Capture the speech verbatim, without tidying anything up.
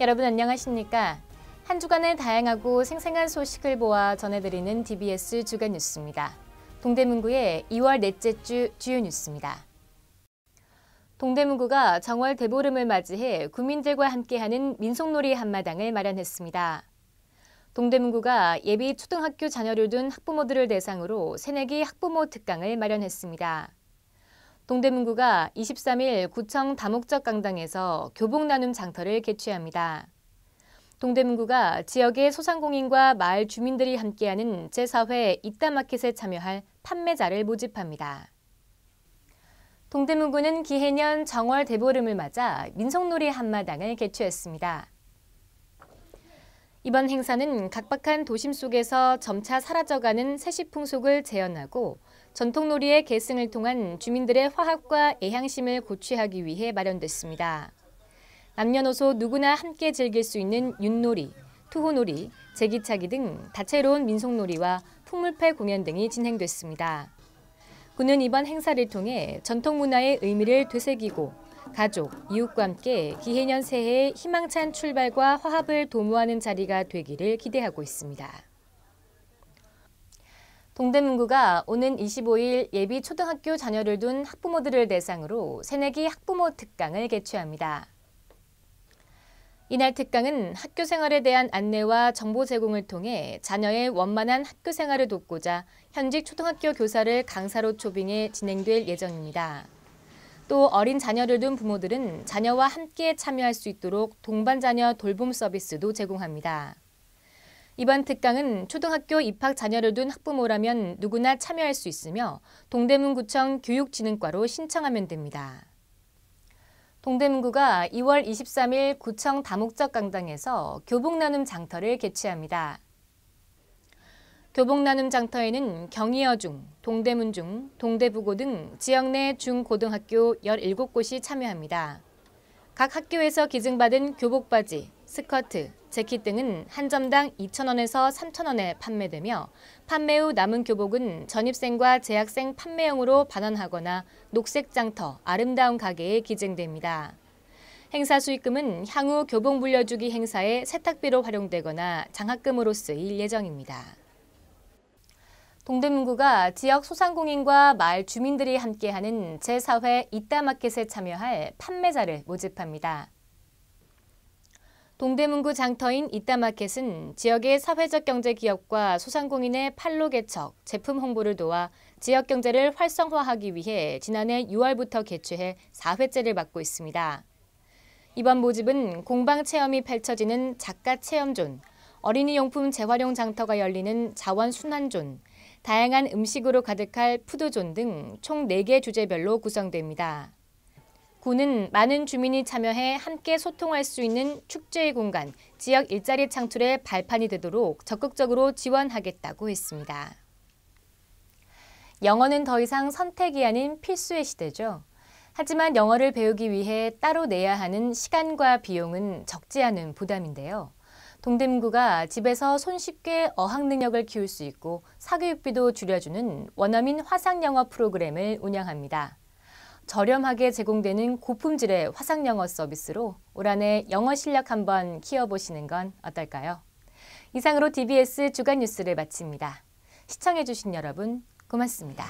여러분 안녕하십니까? 한 주간의 다양하고 생생한 소식을 모아 전해드리는 디비에스 주간 뉴스입니다. 동대문구의 이월 넷째 주 주요 뉴스입니다. 동대문구가 정월 대보름을 맞이해 구민들과 함께하는 민속놀이 한마당을 마련했습니다. 동대문구가 예비 초등학교 자녀를 둔 학부모들을 대상으로 새내기 학부모 특강을 마련했습니다. 동대문구가 이십삼일 구청 다목적 강당에서 교복 나눔 장터를 개최합니다. 동대문구가 지역의 소상공인과 마을 주민들이 함께하는 제사회 이따마켓에 참여할 판매자를 모집합니다. 동대문구는 기해년 정월 대보름을 맞아 민속놀이 한마당을 개최했습니다. 이번 행사는 각박한 도심 속에서 점차 사라져가는 세시 풍속을 재현하고 전통놀이의 계승을 통한 주민들의 화합과 애향심을 고취하기 위해 마련됐습니다. 남녀노소 누구나 함께 즐길 수 있는 윷놀이, 투호놀이, 제기차기 등 다채로운 민속놀이와 풍물패 공연 등이 진행됐습니다. 구는 이번 행사를 통해 전통문화의 의미를 되새기고 가족, 이웃과 함께 기해년 새해의 희망찬 출발과 화합을 도모하는 자리가 되기를 기대하고 있습니다. 동대문구가 오는 이십오일 예비 초등학교 자녀를 둔 학부모들을 대상으로 새내기 학부모 특강을 개최합니다. 이날 특강은 학교 생활에 대한 안내와 정보 제공을 통해 자녀의 원만한 학교 생활을 돕고자 현직 초등학교 교사를 강사로 초빙해 진행될 예정입니다. 또 어린 자녀를 둔 부모들은 자녀와 함께 참여할 수 있도록 동반 자녀 돌봄 서비스도 제공합니다. 이번 특강은 초등학교 입학 자녀를 둔 학부모라면 누구나 참여할 수 있으며 동대문구청 교육진흥과로 신청하면 됩니다. 동대문구가 이월 이십삼일 구청 다목적 강당에서 교복 나눔 장터를 개최합니다. 교복 나눔 장터에는 경희여중, 동대문중, 동대부고 등 지역 내 중고등학교 열일곱 곳이 참여합니다. 각 학교에서 기증받은 교복바지, 스커트, 재킷 등은 한 점당 이천 원에서 삼천 원에 판매되며 판매 후 남은 교복은 전입생과 재학생 판매용으로 반환하거나 녹색 장터, 아름다운 가게에 기증됩니다. 행사 수익금은 향후 교복 물려주기 행사의 세탁비로 활용되거나 장학금으로 쓰일 예정입니다. 동대문구가 지역 소상공인과 마을 주민들이 함께하는 제사회 이따마켓에 참여할 판매자를 모집합니다. 동대문구 장터인 이따마켓은 지역의 사회적 경제 기업과 소상공인의 판로 개척, 제품 홍보를 도와 지역 경제를 활성화하기 위해 지난해 유월부터 개최해 사회째를 맡고 있습니다. 이번 모집은 공방 체험이 펼쳐지는 작가 체험존, 어린이 용품 재활용 장터가 열리는 자원 순환존, 다양한 음식으로 가득할 푸드존 등 총 네 개 주제별로 구성됩니다. 구는 많은 주민이 참여해 함께 소통할 수 있는 축제의 공간, 지역 일자리 창출의 발판이 되도록 적극적으로 지원하겠다고 했습니다. 영어는 더 이상 선택이 아닌 필수의 시대죠. 하지만 영어를 배우기 위해 따로 내야 하는 시간과 비용은 적지 않은 부담인데요. 동대문구가 집에서 손쉽게 어학 능력을 키울 수 있고 사교육비도 줄여주는 원어민 화상영어 프로그램을 운영합니다. 저렴하게 제공되는 고품질의 화상영어 서비스로 올 한해 영어 실력 한번 키워보시는 건 어떨까요? 이상으로 디비에스 주간 뉴스를 마칩니다. 시청해주신 여러분 고맙습니다.